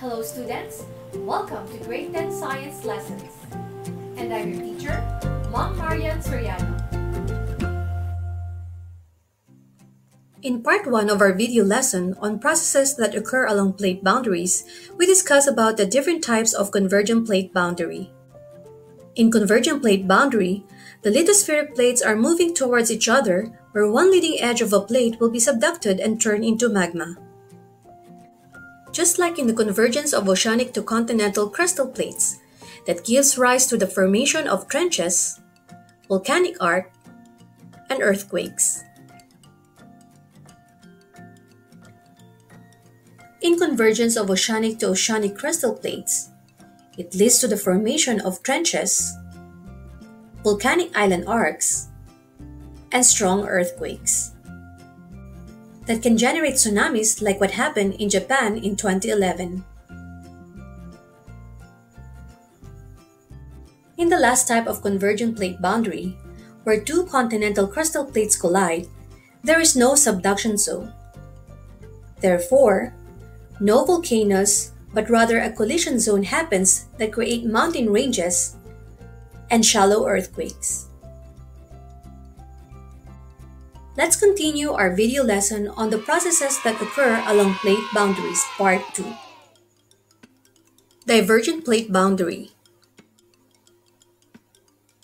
Hello students, welcome to grade 10 science lessons. And I'm your teacher, Mom Marian Soriano. In part 1 of our video lesson on processes that occur along plate boundaries, we discuss about the different types of convergent plate boundary. In convergent plate boundary, the lithospheric plates are moving towards each other where one leading edge of a plate will be subducted and turned into magma. Just like in the convergence of oceanic to continental crustal plates that gives rise to the formation of trenches, volcanic art, and earthquakes. In convergence of oceanic to oceanic crustal plates, it leads to the formation of trenches, volcanic island arcs, and strong earthquakes that can generate tsunamis like what happened in Japan in 2011. In the last type of convergent plate boundary, where two continental crustal plates collide, there is no subduction zone. Therefore, no volcanoes, but rather a collision zone happens that create mountain ranges and shallow earthquakes. Let's continue our video lesson on the processes that occur along plate boundaries, part 2. Divergent plate boundary.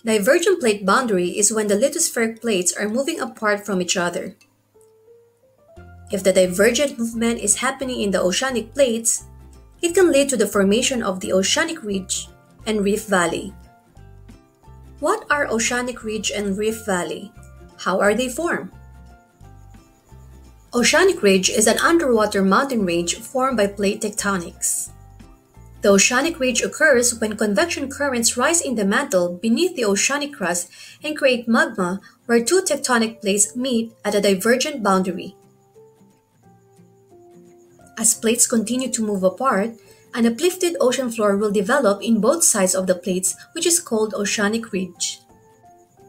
Divergent plate boundary is when the lithospheric plates are moving apart from each other. If the divergent movement is happening in the oceanic plates, it can lead to the formation of the oceanic ridge and reef valley. What are oceanic ridge and reef valley? How are they formed? Oceanic ridge is an underwater mountain range formed by plate tectonics. The oceanic ridge occurs when convection currents rise in the mantle beneath the oceanic crust and create magma where two tectonic plates meet at a divergent boundary. As plates continue to move apart, an uplifted ocean floor will develop in both sides of the plates, which is called oceanic ridge.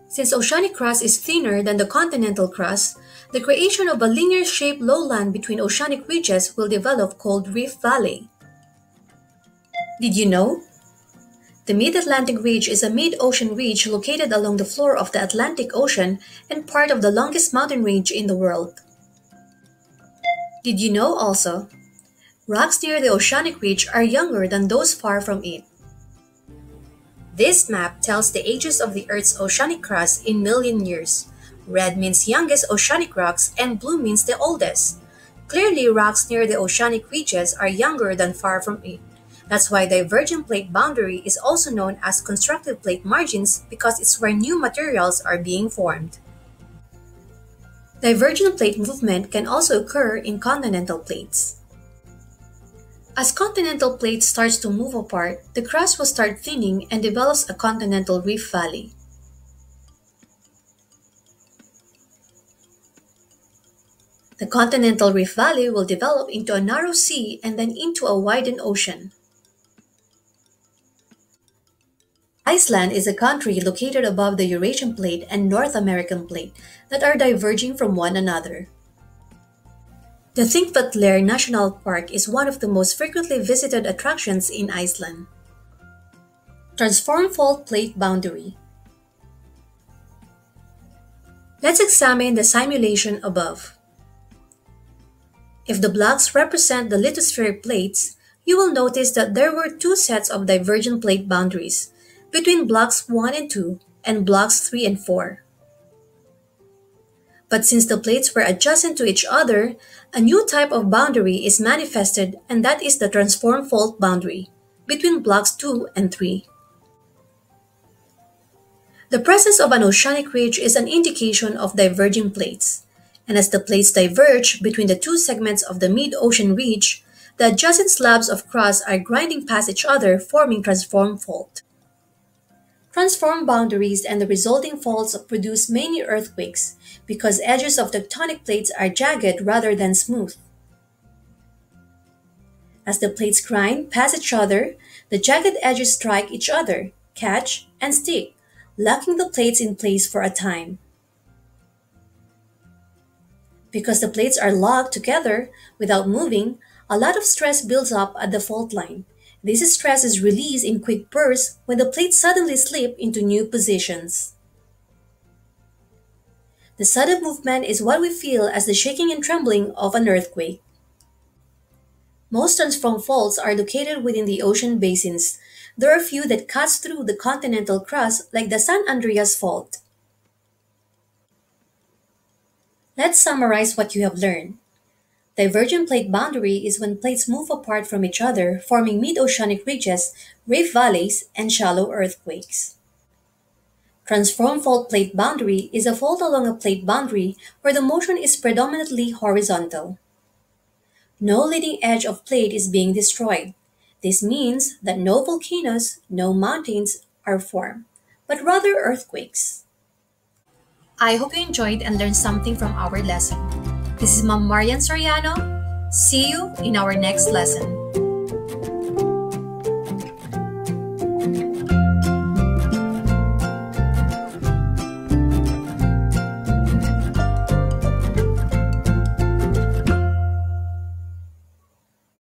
Since oceanic crust is thinner than the continental crust, the creation of a linear-shaped lowland between oceanic ridges will develop called reef valley. Did you know? The Mid Atlantic Ridge is a mid-ocean ridge located along the floor of the Atlantic Ocean and part of the longest mountain range in the world. Did you know also? Rocks near the oceanic ridge are younger than those far from it. This map tells the ages of the Earth's oceanic crust in million years. Red means youngest oceanic rocks and blue means the oldest. Clearly, rocks near the oceanic ridges are younger than far from it. That's why divergent plate boundary is also known as constructive plate margins because it's where new materials are being formed. Divergent plate movement can also occur in continental plates. As continental plate starts to move apart, the crust will start thinning and develops a continental reef valley. The continental reef valley will develop into a narrow sea and then into a widened ocean. Iceland is a country located above the Eurasian Plate and North American Plate that are diverging from one another. The Þingvellir National Park is one of the most frequently visited attractions in Iceland. Transform fault plate boundary. Let's examine the simulation above. If the blocks represent the lithospheric plates, you will notice that there were two sets of divergent plate boundaries between blocks 1 and 2 and blocks 3 and 4. But since the plates were adjacent to each other, a new type of boundary is manifested, and that is the transform fault boundary between blocks 2 and 3. The presence of an oceanic ridge is an indication of diverging plates, and as the plates diverge between the two segments of the mid-ocean ridge, the adjacent slabs of crust are grinding past each other, forming transform fault. Transform boundaries and the resulting faults produce many earthquakes because edges of tectonic plates are jagged rather than smooth. As the plates grind past each other, the jagged edges strike each other, catch, and stick, locking the plates in place for a time. Because the plates are locked together without moving, A lot of stress builds up at the fault line. This stress is released in quick bursts when the plates suddenly slip into new positions. The sudden movement is what we feel as the shaking and trembling of an earthquake. Most transform faults are located within the ocean basins. There are few that cut through the continental crust like the San Andreas Fault. Let's summarize what you have learned. Divergent plate boundary is when plates move apart from each other, forming mid-oceanic ridges, rift valleys, and shallow earthquakes. Transform fault plate boundary is a fault along a plate boundary where the motion is predominantly horizontal. No leading edge of plate is being destroyed. This means that no volcanoes, no mountains are formed, but rather earthquakes. I hope you enjoyed and learned something from our lesson. This is Ma'am Marian Soriano. See you in our next lesson.